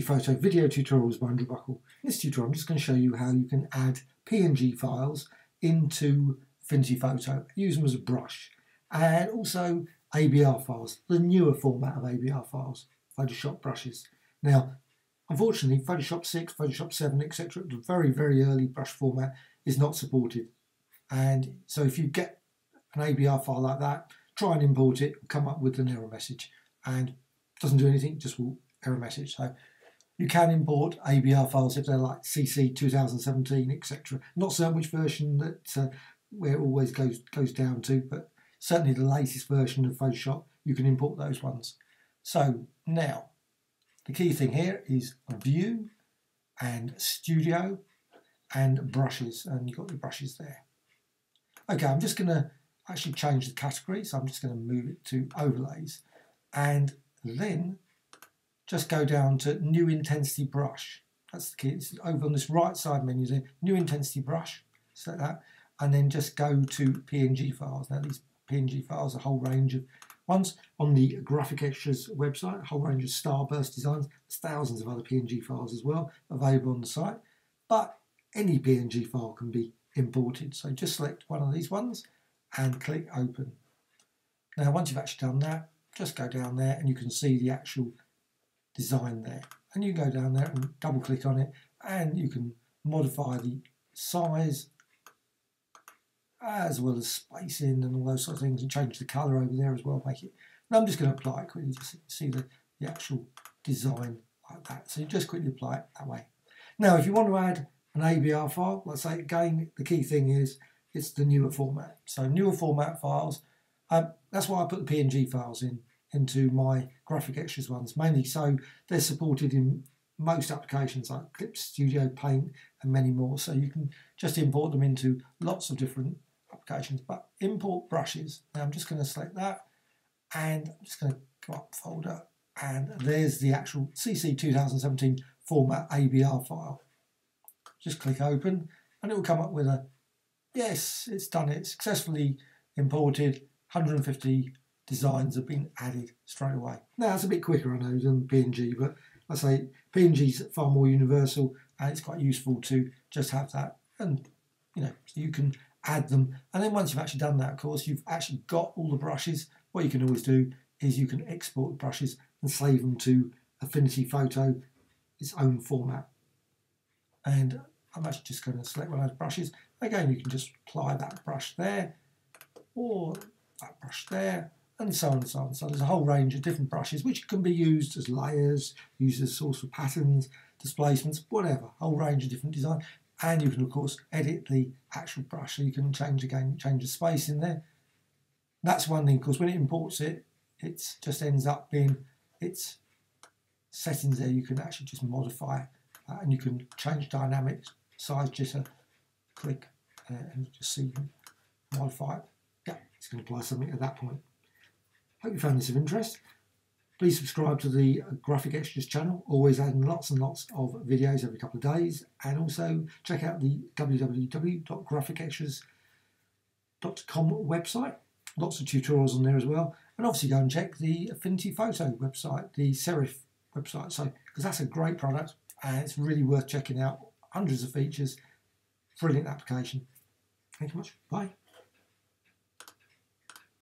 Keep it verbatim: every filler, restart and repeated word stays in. Photo video tutorials by Andrew Buckle. In this tutorial I'm just going to show you how you can add P N G files into Affinity Photo, use them as a brush, and also A B R files, the newer format of A B R files, Photoshop brushes. Now unfortunately Photoshop six, Photoshop seven, et cetera, the very very early brush format is not supported, and so if you get an A B R file like that, try and import it, come up with an error message, and it doesn't do anything, just will error message. So you can import A B R files if they're like C C two thousand seventeen, et cetera. Not certain which version that uh, where it always goes goes down to, but certainly the latest version of Photoshop, you can import those ones. So now the key thing here is View and Studio and Brushes, and you've got the brushes there. Okay, I'm just going to actually change the category, so I'm just going to move it to Overlays, and then just go down to New Intensity Brush. That's the key. It's over on this right side menu there. New Intensity Brush. Select that. And then just go to P N G files. Now these P N G files, a whole range of ones. On the Graphicxtras website, a whole range of starburst designs. There's thousands of other P N G files as well available on the site. But any P N G file can be imported. So just select one of these ones and click Open. Now once you've actually done that, just go down there and you can see the actual design there, and you go down there and double click on it, and you can modify the size as well as spacing and all those sort of things, and change the color over there as well, make it. Now I'm just going to apply it quickly just to see the, the actual design like that, so you just quickly apply it that way. Now if you want to add an A B R file, let's say, again the key thing is it's the newer format, so newer format files, um, that's why I put the P N G files in into my Graphicxtras ones, mainly so they're supported in most applications like Clip Studio Paint and many more, so you can just import them into lots of different applications. But import brushes, now I'm just going to select that, and I'm just going to go up folder, and there's the actual C C two thousand seventeen format A B R file. Just click Open and it will come up with a yes, it's done it, successfully imported, one hundred fifty designs have been added straight away. Now it's a bit quicker I know than P N G, but I say P N G is far more universal and it's quite useful to just have that, and you know, you can add them, and then once you've actually done that, of course you've actually got all the brushes. What you can always do is you can export the brushes and save them to Affinity Photo, its own format, and I'm actually just going to select one of those brushes. Again you can just apply that brush there or that brush there, and so on and so on. So there's a whole range of different brushes which can be used as layers, used as source for patterns, displacements, whatever, a whole range of different design. And you can of course edit the actual brush, so you can change again, change the space in there. That's one thing, because when it imports it, it just ends up being its settings there. You can actually just modify it, uh, and you can change dynamic size jitter, click uh, and just see modify it. Yeah, it's going to apply something at that point. Hope you found this of interest. Please subscribe to the Graphicxtras channel, always adding lots and lots of videos every couple of days, and also check out the w w w dot graphicxtras dot com website, lots of tutorials on there as well, and obviously go and check the Affinity Photo website, the Serif website, so because that's a great product and it's really worth checking out, hundreds of features, brilliant application. Thank you much, bye.